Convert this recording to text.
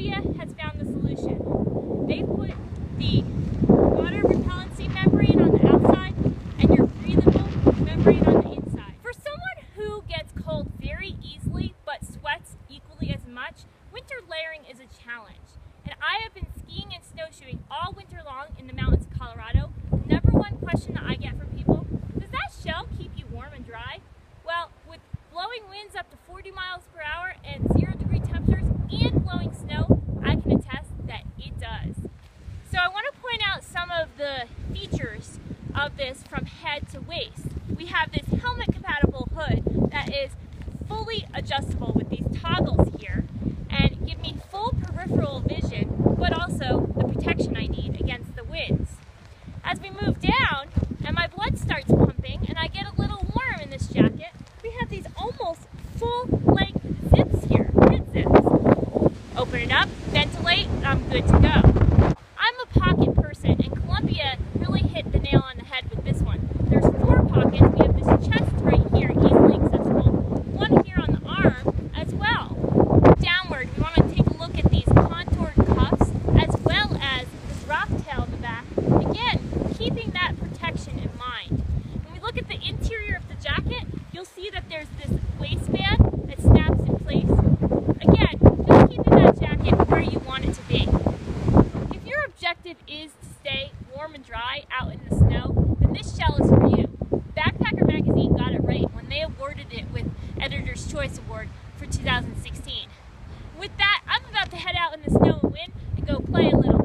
Columbia has found the solution. They put the water repellency membrane on the outside and your breathable membrane on the inside. For someone who gets cold very easily but sweats equally as much, winter layering is a challenge. And I have been skiing and snowshoeing all winter long in the mountains of Colorado. The number one question that I get from people, does that shell keep you warm and dry? Well, with blowing winds up to 40 miles per hour and 0 degree temperatures and blowing snow, I can attest that it does. So I want to point out some of the features of this from head to waist. We have this helmet compatible hood that is fully adjustable with these toggles here and give me full peripheral vision, but also the protection I need against the winds. As we move down and my blood starts pumping and I get a little warm in this jacket, we have these almost full-length zips here, pit zips. Open it up, ventilate, and I'm good to go. I'm a pocket person, and Columbia really hit the nail on the head with this one. There's 4 pockets. We have this chest right here, easily accessible. One here on the arm as well. Downward, we want to take a look at these contoured cuffs as well as this rock tail in the back. Again, keeping that protection in mind. When we look at the interior of the jacket, you'll see that there's this waistband that snaps in place. Again, just keeping that jacket where you want it to be. If your objective is to stay warm and dry out in the snow, then this shell is for you. Backpacker Magazine got it right when they awarded it with Editor's Choice Award for 2016. With that, I'm about to head out in the snow and wind and go play a little.